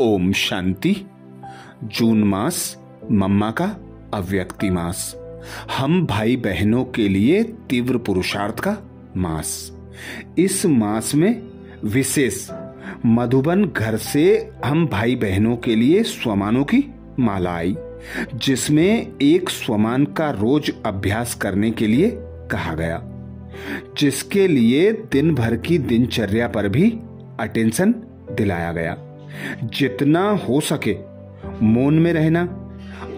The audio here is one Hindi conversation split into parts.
ओम शांति। जून मास मम्मा का अव्यक्ति मास, हम भाई बहनों के लिए तीव्र पुरुषार्थ का मास। इस मास में विशेष मधुबन घर से हम भाई बहनों के लिए स्वमानों की माला आई, जिसमें एक स्वमान का रोज अभ्यास करने के लिए कहा गया, जिसके लिए दिन भर की दिनचर्या पर भी अटेंशन दिलाया गया। जितना हो सके मौन में रहना,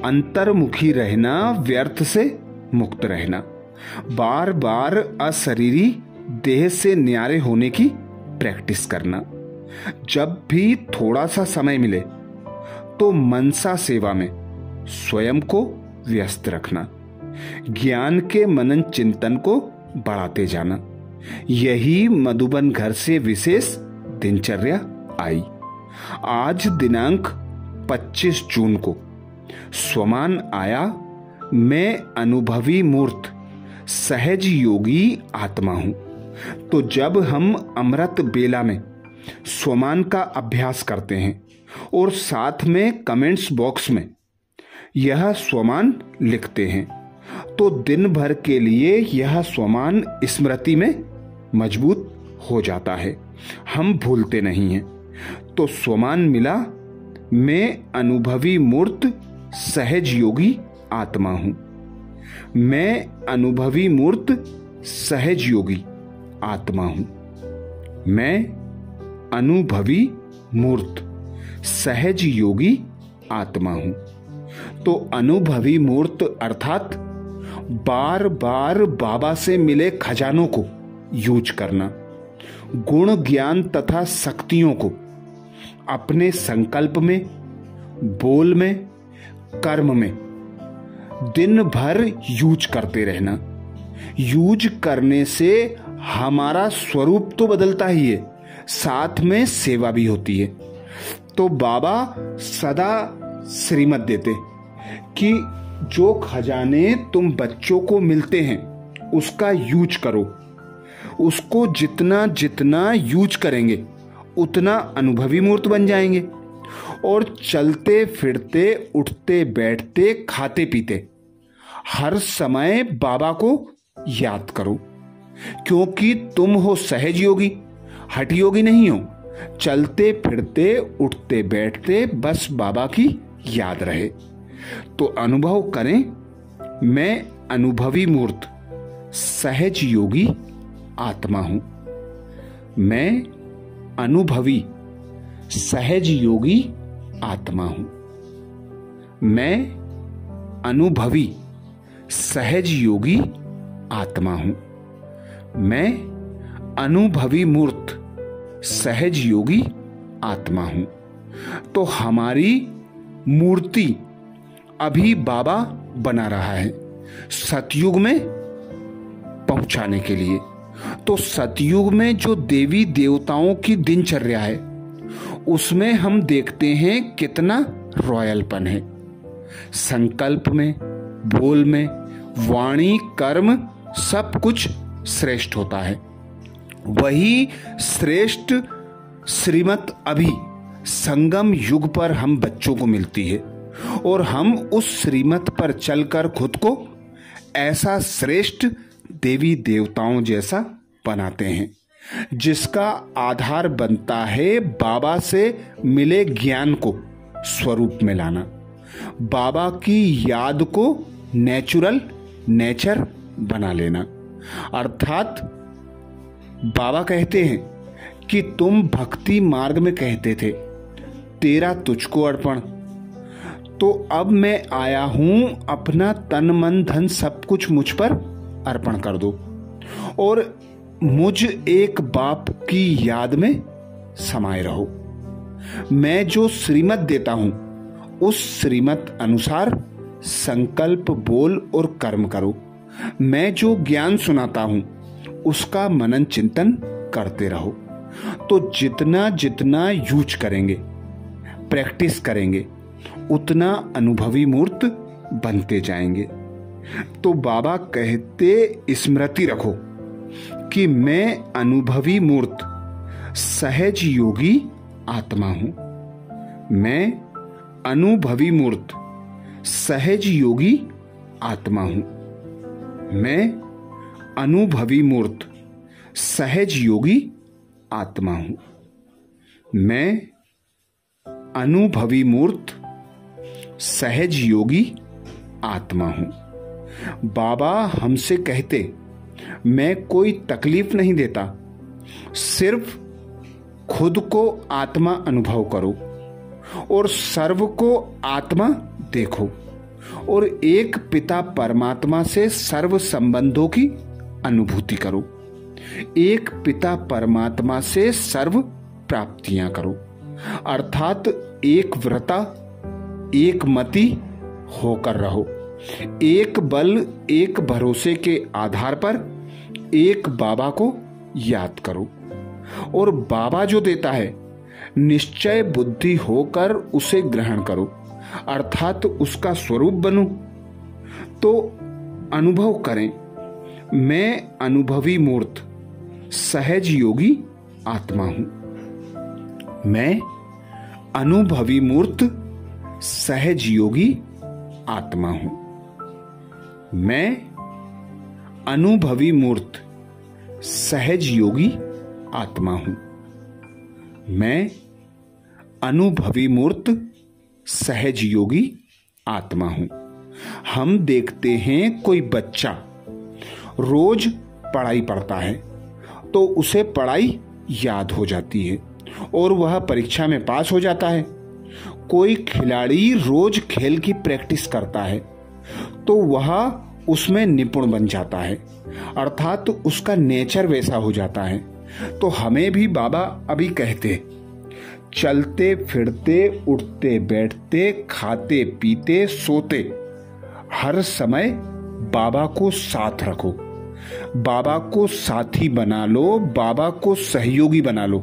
अंतर्मुखी रहना, व्यर्थ से मुक्त रहना, बार बार अशरीरी देह से न्यारे होने की प्रैक्टिस करना। जब भी थोड़ा सा समय मिले तो मनसा सेवा में स्वयं को व्यस्त रखना, ज्ञान के मनन चिंतन को बढ़ाते जाना। यही मधुबन घर से विशेष दिनचर्या आई। आज दिनांक 25 जून को स्वमान आया। मैं अनुभवी मूर्त सहज योगी आत्मा हूं। तो जब हम अमृत बेला में स्वमान का अभ्यास करते हैं और साथ में कमेंट्स बॉक्स में यह स्वमान लिखते हैं, तो दिन भर के लिए यह स्वमान स्मृति में मजबूत हो जाता है, हम भूलते नहीं हैं। तो स्वमान मिला, मैं अनुभवी मूर्त सहज योगी आत्मा हूं। मैं अनुभवी मूर्त सहज योगी आत्मा हूं। मैं अनुभवी मूर्त सहज योगी आत्मा हूं। तो अनुभवी मूर्त अर्थात बार बार बाबा से मिले खजानों को यूज करना, गुण ज्ञान तथा शक्तियों को अपने संकल्प में, बोल में, कर्म में दिन भर यूज करते रहना। यूज करने से हमारा स्वरूप तो बदलता ही है, साथ में सेवा भी होती है। तो बाबा सदा श्रीमत देते कि जो खजाने तुम बच्चों को मिलते हैं उसका यूज करो। उसको जितना जितना यूज करेंगे उतना अनुभवी मूर्त बन जाएंगे और चलते फिरते, उठते बैठते, खाते पीते हर समय बाबा को याद करो, क्योंकि तुम हो सहज योगी, हठ योगी नहीं हो। चलते फिरते, उठते बैठते बस बाबा की याद रहे। तो अनुभव करें, मैं अनुभवी मूर्त सहज योगी आत्मा हूं। मैं अनुभवी सहज योगी आत्मा हूं। मैं अनुभवी सहज योगी आत्मा हूं। मैं अनुभवी मूर्त सहज योगी आत्मा हूं। तो हमारी मूर्ति अभी बाबा बना रहा है सतयुग में पहुंचाने के लिए। तो सतयुग में जो देवी देवताओं की दिनचर्या है उसमें हम देखते हैं कितना रॉयलपन है, संकल्प में, बोल में, वाणी, कर्म सब कुछ श्रेष्ठ होता है। वही श्रेष्ठ श्रीमत अभी संगम युग पर हम बच्चों को मिलती है और हम उस श्रीमत पर चलकर खुद को ऐसा श्रेष्ठ देवी देवताओं जैसा बनाते हैं, जिसका आधार बनता है बाबा से मिले ज्ञान को स्वरूप में लाना, बाबा की याद को नेचुरल नेचर बना लेना। अर्थात बाबा कहते हैं कि तुम भक्ति मार्ग में कहते थे तेरा तुझको अर्पण। तो अब मैं आया हूं, अपना तन मन धन सब कुछ मुझ पर अर्पण कर दो और मुझ एक बाप की याद में समाये रहो। मैं जो श्रीमत देता हूं उस श्रीमत अनुसार संकल्प, बोल और कर्म करो। मैं जो ज्ञान सुनाता हूं उसका मनन चिंतन करते रहो। तो जितना जितना यूज करेंगे, प्रैक्टिस करेंगे, उतना अनुभवी मूर्त बनते जाएंगे। तो बाबा कहते स्मृति रखो कि मैं अनुभवी मूर्त सहज योगी आत्मा हूं। मैं अनुभवी मूर्त सहज योगी आत्मा हूं। मैं अनुभवी मूर्त सहज योगी आत्मा हूं। मैं अनुभवी मूर्त सहज योगी आत्मा हूं। बाबा हमसे कहते मैं कोई तकलीफ नहीं देता, सिर्फ खुद को आत्मा अनुभव करो और सर्व को आत्मा देखो और एक पिता परमात्मा से सर्व संबंधों की अनुभूति करो, एक पिता परमात्मा से सर्व प्राप्तियां करो, अर्थात एक व्रता एक मति होकर रहो, एक बल एक भरोसे के आधार पर एक बाबा को याद करो और बाबा जो देता है निश्चय बुद्धि होकर उसे ग्रहण करो, अर्थात उसका स्वरूप बनो। तो अनुभव करें मैं अनुभवी मूर्त सहज योगी आत्मा हूं। मैं अनुभवी मूर्त सहज योगी आत्मा हूं। मैं अनुभवी मूर्त सहज योगी आत्मा हूं। मैं अनुभवी मूर्त सहज योगी आत्मा हूं। हम देखते हैं कोई बच्चा रोज पढ़ाई पढ़ता है तो उसे पढ़ाई याद हो जाती है और वह परीक्षा में पास हो जाता है। कोई खिलाड़ी रोज खेल की प्रैक्टिस करता है तो वह उसमें निपुण बन जाता है, अर्थात उसका नेचर वैसा हो जाता है। तो हमें भी बाबा अभी कहते चलते फिरते उठते बैठते खाते पीते सोते हर समय बाबा को साथ रखो, बाबा को साथी बना लो, बाबा को सहयोगी बना लो,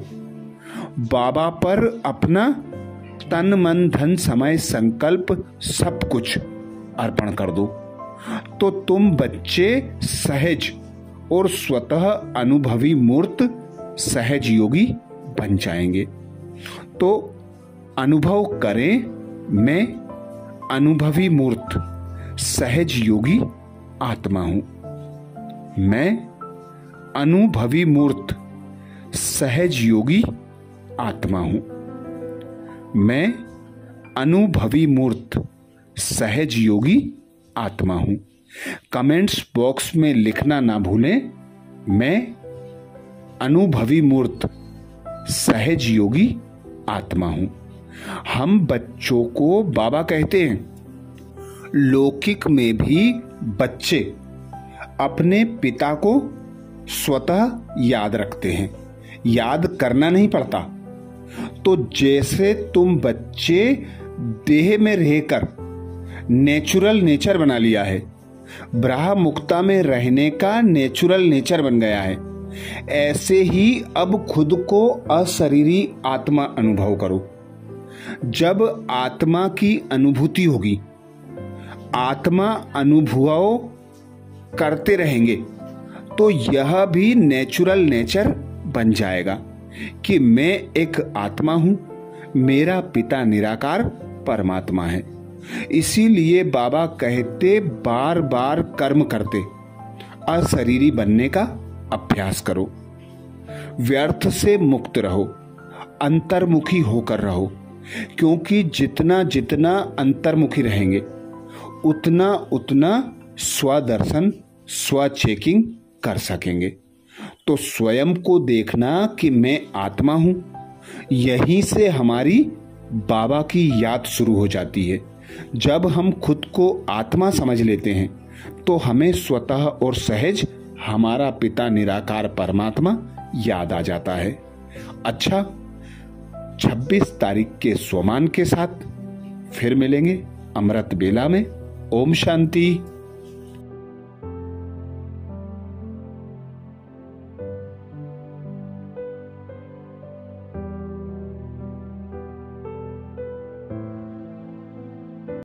बाबा पर अपना तन मन धन समय संकल्प सब कुछ अर्पण कर दो। तो तुम बच्चे सहज और स्वतः अनुभवी मूर्त सहज योगी बन जाएंगे। तो अनुभव करें मैं अनुभवी मूर्त सहज योगी आत्मा हूं। मैं अनुभवी मूर्त सहज योगी आत्मा हूं। मैं अनुभवी मूर्त सहज योगी आत्मा हूं। कमेंट्स बॉक्स में लिखना ना भूलें मैं अनुभवी मूर्त सहज योगी आत्मा हूं। हम बच्चों को बाबा कहते हैं लौकिक में भी बच्चे अपने पिता को स्वतः याद रखते हैं, याद करना नहीं पड़ता। तो जैसे तुम बच्चे देह में रहकर नेचुरल नेचर बना लिया है, ब्रह्म मुक्ता में रहने का नेचुरल नेचर बन गया है, ऐसे ही अब खुद को अशरीरी आत्मा अनुभव करो। जब आत्मा की अनुभूति होगी, आत्मा अनुभव करते रहेंगे तो यह भी नेचुरल नेचर बन जाएगा कि मैं एक आत्मा हूं, मेरा पिता निराकार परमात्मा है। इसीलिए बाबा कहते बार बार कर्म करते अशरीरी बनने का अभ्यास करो, व्यर्थ से मुक्त रहो, अंतर्मुखी होकर रहो, क्योंकि जितना जितना अंतर्मुखी रहेंगे उतना उतना स्वदर्शन स्व चेकिंग कर सकेंगे। तो स्वयं को देखना कि मैं आत्मा हूं, यहीं से हमारी बाबा की याद शुरू हो जाती है। जब हम खुद को आत्मा समझ लेते हैं तो हमें स्वतः और सहज हमारा पिता निराकार परमात्मा याद आ जाता है। अच्छा, 26 तारीख के स्वमान के साथ फिर मिलेंगे अमृतवेला में। ओम शांति।